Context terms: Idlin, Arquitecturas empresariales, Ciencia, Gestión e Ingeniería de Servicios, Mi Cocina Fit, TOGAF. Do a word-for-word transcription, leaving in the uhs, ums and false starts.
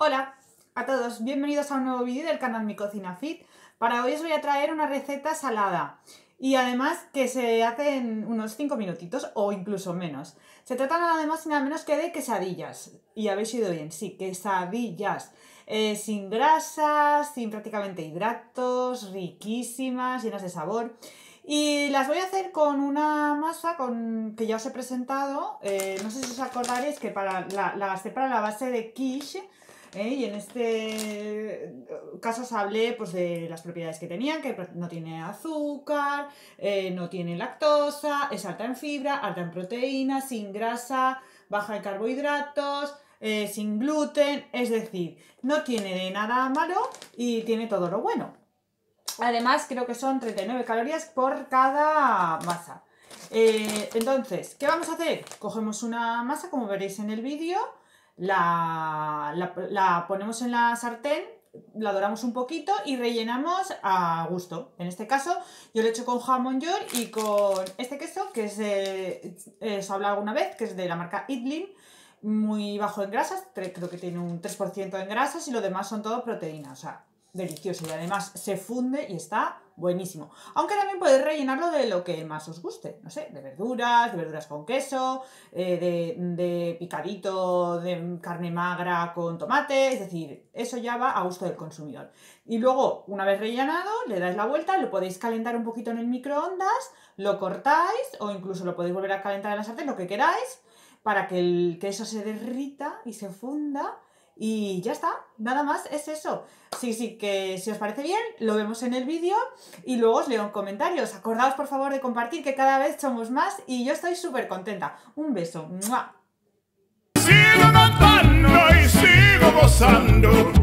Hola a todos, bienvenidos a un nuevo vídeo del canal Mi Cocina Fit. Para hoy os voy a traer una receta salada y además que se hace en unos cinco minutitos o incluso menos. Se trata nada más y nada menos que de quesadillas. Y habéis oído bien, sí, quesadillas. Eh, sin grasas, sin prácticamente hidratos, riquísimas, llenas de sabor. Y las voy a hacer con una masa con, que ya os he presentado. Eh, no sé si os acordaréis que para la, la gasté para la base de quiche. ¿Eh? Y en este caso os hablé pues, de las propiedades que tenía, que no tiene azúcar, eh, no tiene lactosa, es alta en fibra, alta en proteína, sin grasa, baja en carbohidratos, eh, sin gluten, es decir, no tiene de nada malo y tiene todo lo bueno. Además, creo que son treinta y nueve calorías por cada masa. Eh, entonces, ¿qué vamos a hacer? Cogemos una masa, como veréis en el vídeo, la, la, la ponemos en la sartén, la doramos un poquito y rellenamos a gusto. En este caso, yo lo he hecho con jamón york y con este queso, que es, eh, os he hablado alguna vez, que es de la marca Idlin, muy bajo en grasas, creo que tiene un tres por ciento en grasas y lo demás son todo proteínas, o sea, delicioso, y además se funde y está buenísimo. Aunque también podéis rellenarlo de lo que más os guste, no sé, de verduras, de verduras con queso, eh, de, de picadito, de carne magra con tomate, es decir, eso ya va a gusto del consumidor. Y luego, una vez rellenado, le dais la vuelta, lo podéis calentar un poquito en el microondas, lo cortáis o incluso lo podéis volver a calentar en la sartén, lo que queráis, para que el queso se derrita y se funda. Y ya está, nada más es eso. Sí, sí, que si os parece bien, lo vemos en el vídeo y luego os leo en comentarios. Acordaos, por favor, de compartir, que cada vez somos más y yo estoy súper contenta. Un beso. ¡Mua! Sigo cantando y sigo gozando.